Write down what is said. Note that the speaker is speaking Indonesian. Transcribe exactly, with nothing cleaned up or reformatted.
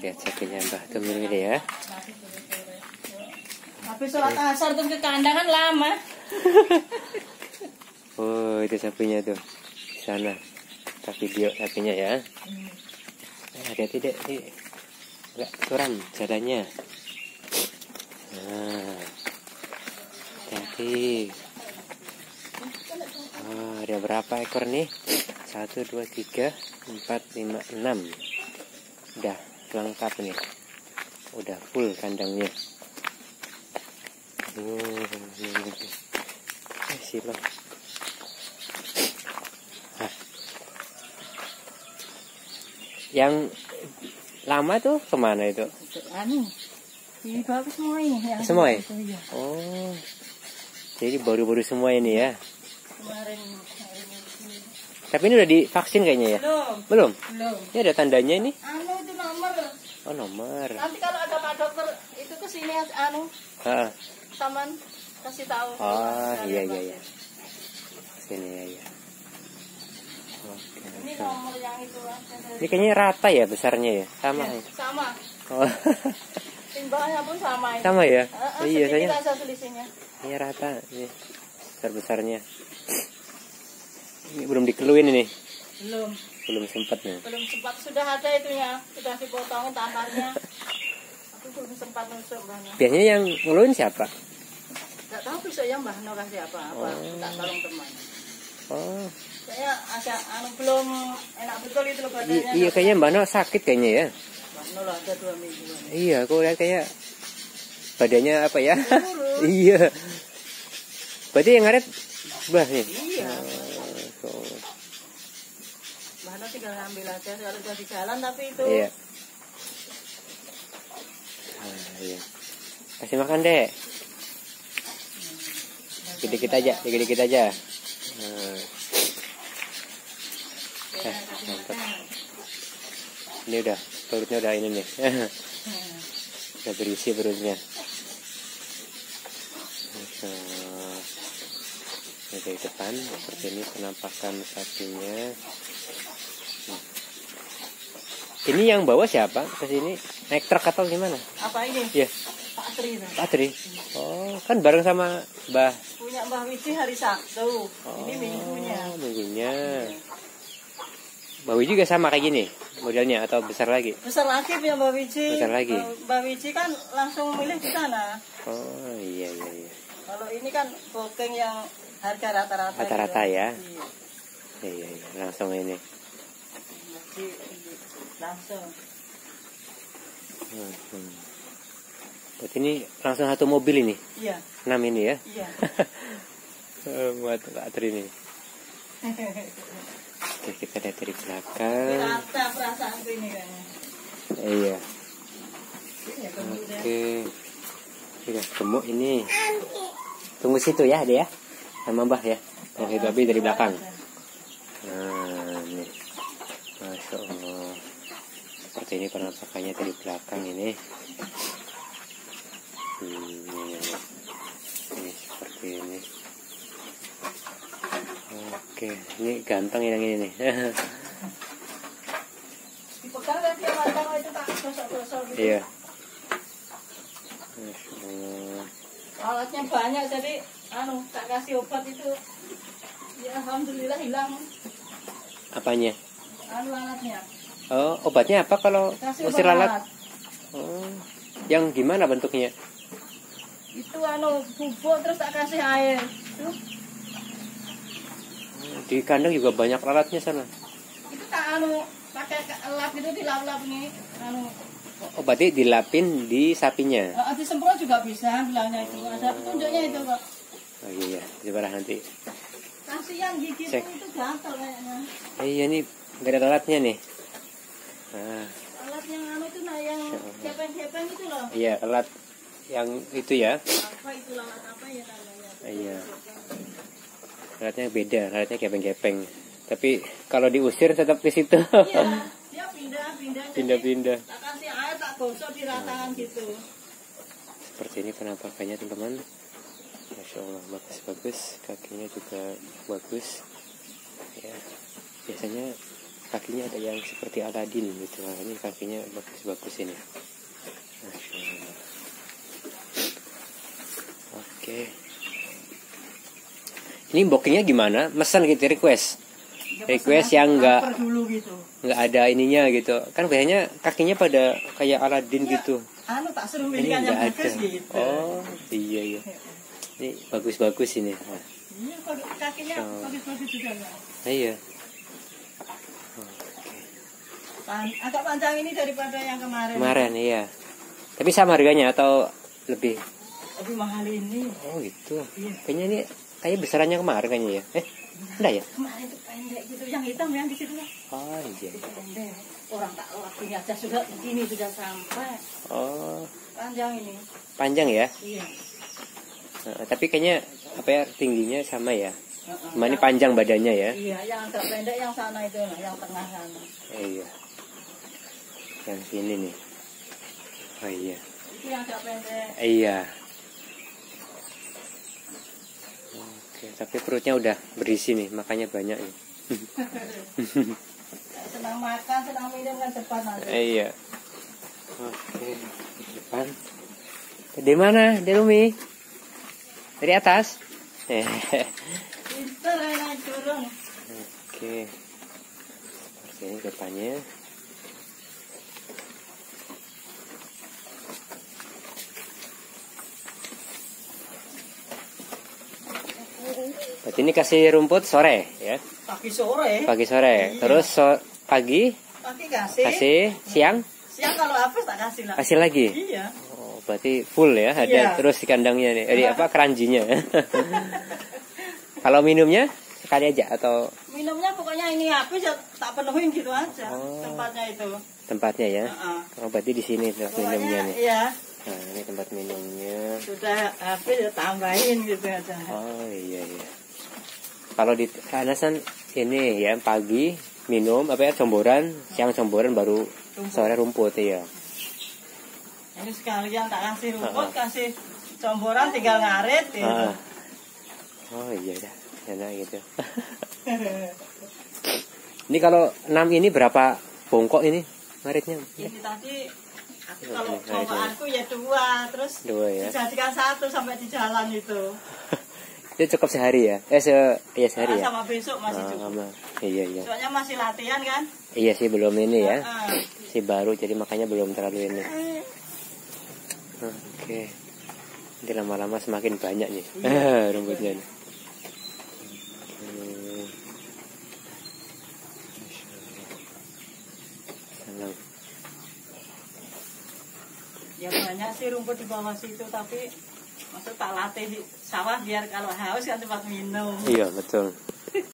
lihat sakitnya Mbah Tumil ini ya. Habis sholat asar tuh ke kandangan lama. Oh, itu sapinya tuh. Di sana. Kita video sapinya ya. Hati-hati deh, enggak curam jalannya. Nah. Hati-hati. Oh, ada berapa ekor nih? satu, dua, tiga, empat, lima, enam. Udah lengkap nih. Udah full kandangnya. Oh, silang. Hah. Yang lama tuh kemana itu? Anu, dibawa semua ini. Semua ya? Oh, jadi baru-baru semua ini ya? Kemarin. Tapi ini udah divaksin kayaknya ya? Belum. Belum? Belum. Ini ada tandanya ini? Anu itu nomor. Oh, nomor. Nanti kalau ada Pak Dokter itu kesini anu. Heeh. Taman kasih tahu. Oh iya iya iya. Sini ya ya. Oke. Ini nomor yang itu. Ini kayaknya rata ya besarnya ya? Sama. Ya, sama. Oh. Timbangannya pun sama ini. Sama ya? Uh, uh, iya saya. Ini rata ini. Besar-besarnya. Ini belum dikeluin ini. Belum. Belum sempat nih. Belum sempat sudah ada itunya, sudah dipotongin tamarnya. Sempat nusuk, biasanya yang ngeluin siapa? Enggak tahu bisa ya Mbah Nora siapa apa, tak tolong teman. Oh. Saya agak anu belum enak betul itu loh badannya. Iya kayaknya Mbah Nora sakit kayaknya ya. Mbah Nora ada dua minggu. Iya, aku lihat kayak badannya apa ya? Iya. Berarti yang ngaret Mbah nih. Iya. Oh, Mbah Nora tinggal ambil aja kalau udah di jalan tapi itu. Iya. Ah, iya. Kasih makan deh. Dikit-dikit aja, dikit-dikit aja. Nah. Eh, mantap. Ini udah, perutnya udah ini nih. Udah berisi perutnya. Nah, ini dari depan, seperti ini penampakan sapinya. Nah. Ini yang bawa siapa ke sini? Naik truk atau gimana? Apa ini? Iya. Pak Tri. Pak Tri. Oh, kan bareng sama Mbah. Punya Mbah Wiji hari Sabtu. Oh, ini minggunya. Minggunya. Mbah Wiji juga sama kayak gini modelnya atau besar lagi? Besar lagi punya Mbah Wiji. Besar lagi. Mbah Wiji kan langsung milih di sana. Oh, iya iya iya. Kalau ini kan booking yang harga rata-rata. Rata-rata ya. Iya. Iya iya, langsung ini. Langsung. Hmm. Berarti ini langsung satu mobil ini? Iya. Enam ini ya? Iya. Buat Pak Tri ini. Oke, kita lihat dari belakang. Rata perasaan ini kayaknya. Eh, iya. Oke. Sudah gemuk ini. Tunggu situ ya, dia ya. Sama Mbah ya. Oke, tapi dari belakang. Nah, ini. Masya Allah. Seperti ini penampakannya dari belakang ini. Hmm, ini seperti ini. Oke, ini ganteng yang ini nih. Dipegang kan dia matang itu tak gosok-gosok gitu. Iya. Alatnya banyak jadi anu tak kasih obat itu. Ya alhamdulillah hilang. Apanya? Anu alatnya. Oh, obatnya apa kalau usir lalat? Oh, yang gimana bentuknya? Itu anu bubuk terus tak kasih air. Tuh. Di kandang juga banyak lalatnya sana. Itu tak anu pakai lap itu dilap-lap nih. Anu. Obatnya dilapin di sapinya. Heeh, disemprot juga bisa bilangnya itu. Ada petunjuknya itu kok. Oh iya, coba nanti. Kasihan gigi itu gatal kayaknya. Iya nih, enggak ada lalatnya nih. Nah. Alat yang anu itu nah yang gepeng-gepeng itu loh. Iya, alat yang itu ya. Apa itu alat apa ya namanya? Iya. Alatnya beda, alatnya gepeng-gepeng. Tapi kalau diusir tetap di situ. Iya, dia pindah-pindah. Pindah-pindah. Tak kasih air, tak gosok di ratangan nah. Gitu. Seperti ini penampakannya teman-teman. Masya Allah, bagus-bagus. Kakinya juga bagus. Ya. Biasanya kakinya ada yang seperti Aladin gitu. Nah, ini kakinya bagus-bagus ini. Oke. Ini bookingnya gimana? Mesen gitu, request. Request yang enggak enggak ada ininya gitu. Kan kayaknya kakinya pada kayak Aladin gitu. Anu tak seru ini enggak ada. Gitu. Oh, iya iya. Ini bagus-bagus ini. Nah. Iya, kakinya bagus-bagus juga. Iya. Agak panjang ini daripada yang kemarin. Kemarin iya. Tapi sama harganya atau lebih? Lebih mahal ini. Oh gitu. Iya. Kayaknya ini kayak besarannya kemarin kayaknya ya. Eh, enggak ya? Kemarin itu pendek gitu, yang hitam yang di situ lah. Oh iya. Pendek. Orang tak lakunya aja sudah begini sudah sampai. Oh. Panjang ini. Panjang ya? Iya. Nah, tapi kayaknya apa ya tingginya sama ya? Cuma ini panjang badannya ya? Iya, yang terpendek yang sana itu, yang tengah sana. Eh, iya. Yang sini nih. Oh iya. Itu yang agak pendek. Iya. Oke, tapi perutnya udah berisi nih, makanya banyak nih. Senang makan, senang minum kan depan nanti. Eh, iya. Oke, depan. Dari mana? Dari Rumi? Dari atas? Eh. Itu rena turun. Oke. Seperti ini depannya. Berarti ini kasih rumput sore ya? Pagi sore. Pagi sore. Iya. Terus so pagi? Pagi kasih. Kasih siang? Siang kalau habis tak kasih lagi. Kasih lagi? Iya. Oh, berarti full ya ada iya. Terus di kandangnya nih. Jadi iya. Apa keranjinya? Kalau minumnya sekali aja atau? Minumnya pokoknya ini habis tak penuhin gitu aja. Oh, tempatnya itu. Tempatnya ya? Uh-uh. Oh, berarti di sini tempat pokoknya, minumnya nih. Iya. Nah, ini tempat minumnya. Sudah habis tambahin gitu aja. Oh iya iya. Kalau di kanasan ini ya pagi minum apa ya comboran, siang comboran baru rumput. Sore rumput ya. Ini sekalian tak kasih rumput, uh -huh. kasih comboran tinggal ngarit gitu. Uh -huh. Oh iya dah, enak gitu. Ini kalau enam ini berapa bongkok ini ngaritnya? Ini tadi aku kalau bongkokanku ya dua, terus dua, ya? Dijadikan satu sampai di jalan itu. Itu cukup sehari ya? Eh, se ya sehari nah, ya? Sama besok masih ah, cukup. Sama. Iya, iya. Soalnya masih latihan kan? Iya sih, belum ini ya. Uh, uh. Si baru, jadi makanya belum terlalu ini. Uh. Oke. Okay. Nanti lama-lama semakin banyak nih. Iya. Rumputnya nih. Okay. Ya banyak sih rumput di bawah situ, tapi maksud tak latih di sawah biar kalau haus kan tempat minum. Iya, betul.